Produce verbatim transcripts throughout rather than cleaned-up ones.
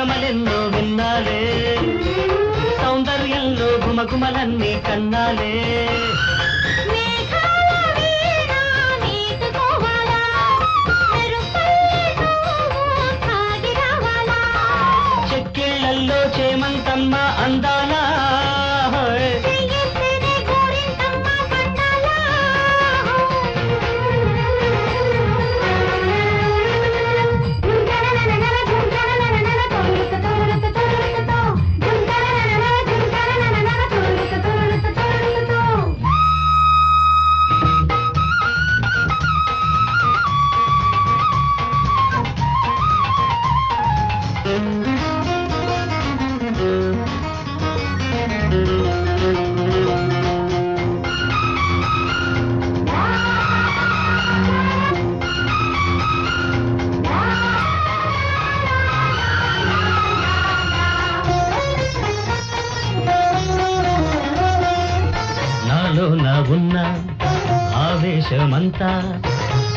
రాగమలెన్నో విన్నాలే సౌందర్యంలో గుమగుమలన్నీ కన్నాలే చెక్కిళ్ళల్లో చేమంతమ్మ అందాల ఆవేశమంతా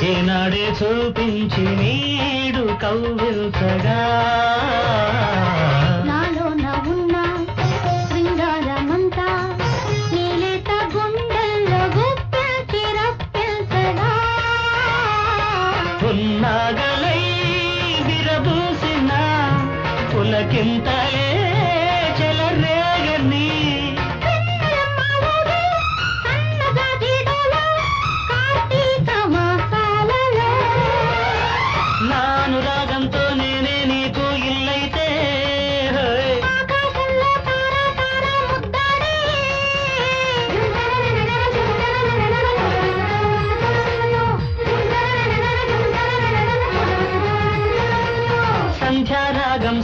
ఏనాడే చూపించి నీడు కౌగిల్చగా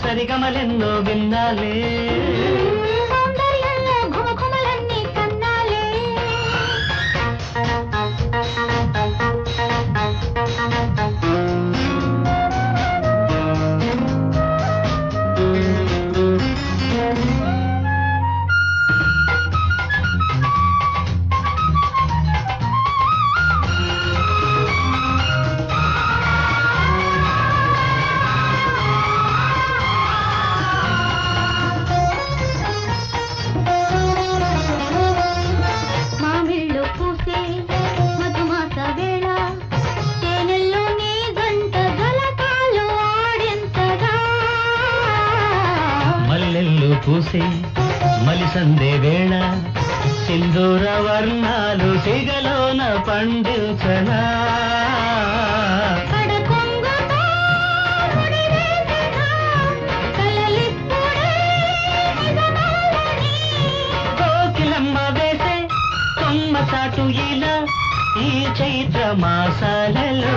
సరిగమలెన్నో విన్నాలే సౌందర్యంలో గుమగుమలన్నీ కన్నాలే పూసే మలిసందే వేళ సింధూర వర్ణాలు సిగలోన పండిల్చనా కోకిలమ్మ వేసే కొమ్మ సాటు ఇలా ఈ చైత్ర మాసాలలో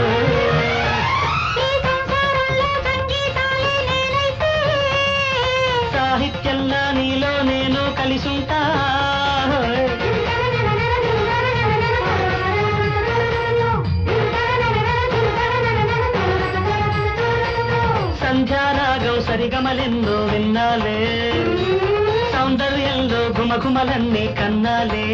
సాహిత్యంలో నీలో నేను కలిసుంటా సంధ్యారాగం సరిగమలెందో విన్నాలే సౌందర్యంలో గుమగుమలన్నీ కన్నాలే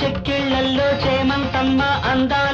చెక్కిళ్ళల్లో చేమంతమ్మ అందా